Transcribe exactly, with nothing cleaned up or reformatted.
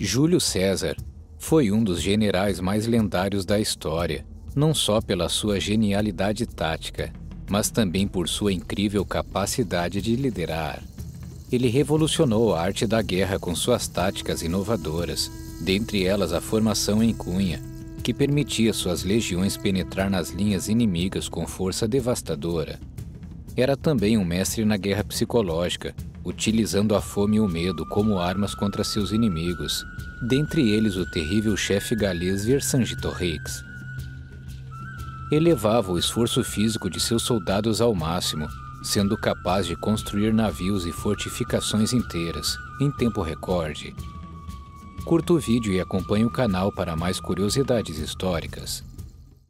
Júlio César foi um dos generais mais lendários da história, não só pela sua genialidade tática, mas também por sua incrível capacidade de liderar. Ele revolucionou a arte da guerra com suas táticas inovadoras, dentre elas a formação em cunha, que permitia suas legiões penetrar nas linhas inimigas com força devastadora. Era também um mestre na guerra psicológica, utilizando a fome e o medo como armas contra seus inimigos, dentre eles o terrível chefe galês Vercingetorix. Elevava o esforço físico de seus soldados ao máximo, sendo capaz de construir navios e fortificações inteiras, em tempo recorde. Curta o vídeo e acompanhe o canal para mais curiosidades históricas.